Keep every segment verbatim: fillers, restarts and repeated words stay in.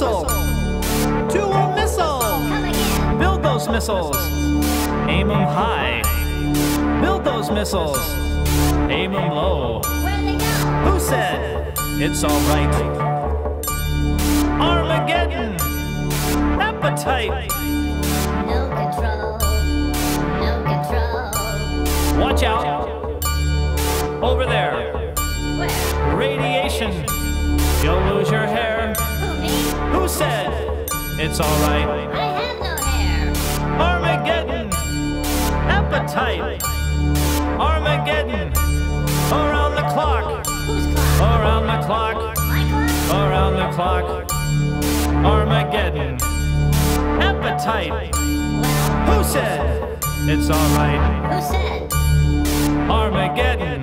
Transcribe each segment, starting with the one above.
missile, to a missile. Build those missiles, aim them high. Build those missiles, aim them low. Who said it's alright? Armageddon, appetite. No control, no control. Watch out, over there. Radiation, you'll lose your hair. Who said it's alright? I have no hair. Armageddon, appetite. Armageddon, around the clock. Around the clock, around the clock, Armageddon, appetite. Who said it's alright? Who said? Armageddon,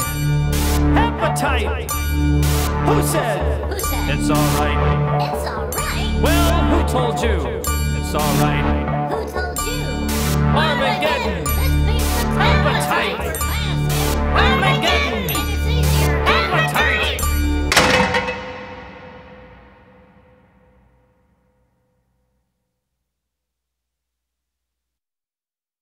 appetite. Who said it's alright? It's alright. Well, who told you it's alright?